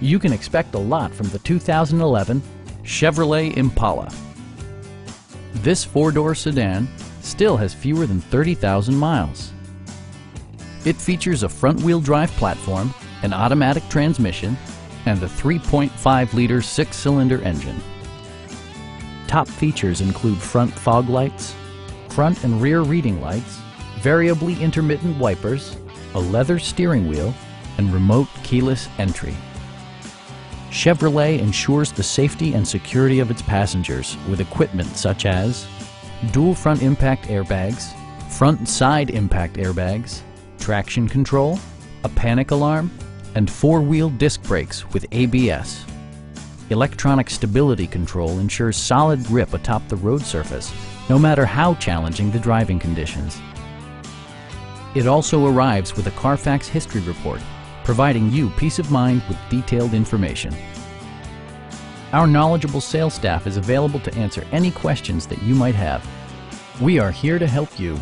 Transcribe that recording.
You can expect a lot from the 2011 Chevrolet Impala. This four-door sedan still has fewer than 30,000 miles. It features a front-wheel drive platform, an automatic transmission, and the 3.5-liter six-cylinder engine. Top features include front fog lights, front and rear reading lights, variably intermittent wipers, a leather steering wheel, and remote keyless entry. Chevrolet ensures the safety and security of its passengers with equipment such as dual front impact airbags, front and side impact airbags, traction control, a panic alarm, and four-wheel disc brakes with ABS. Electronic stability control ensures solid grip atop the road surface, no matter how challenging the driving conditions. It also arrives with a Carfax history report, providing you peace of mind with detailed information. Our knowledgeable sales staff is available to answer any questions that you might have. We are here to help you.